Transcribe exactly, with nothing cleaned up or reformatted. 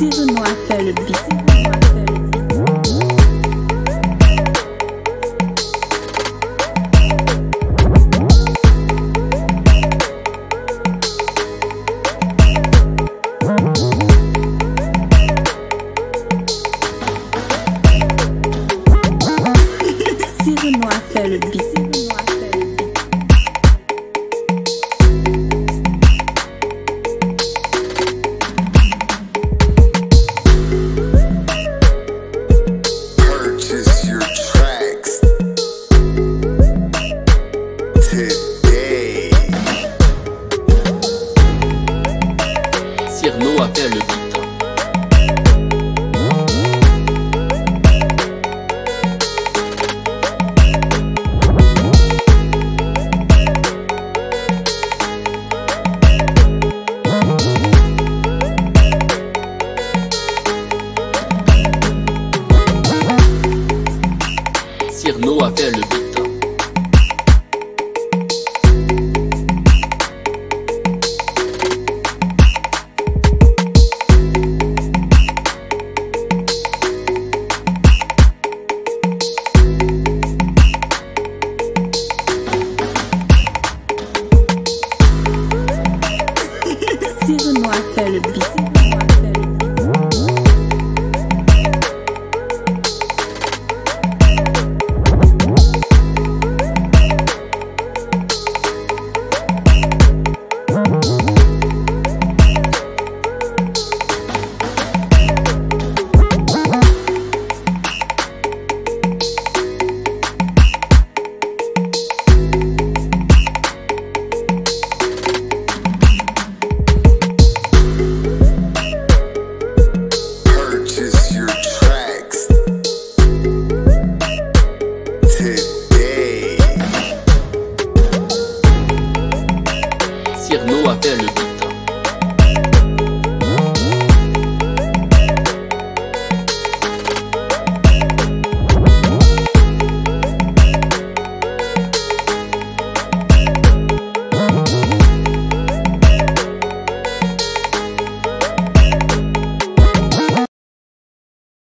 Sirno Beats. Le beat. Sirno a fait le beat. Sirno a fait le beat. Sirno a fait le beat.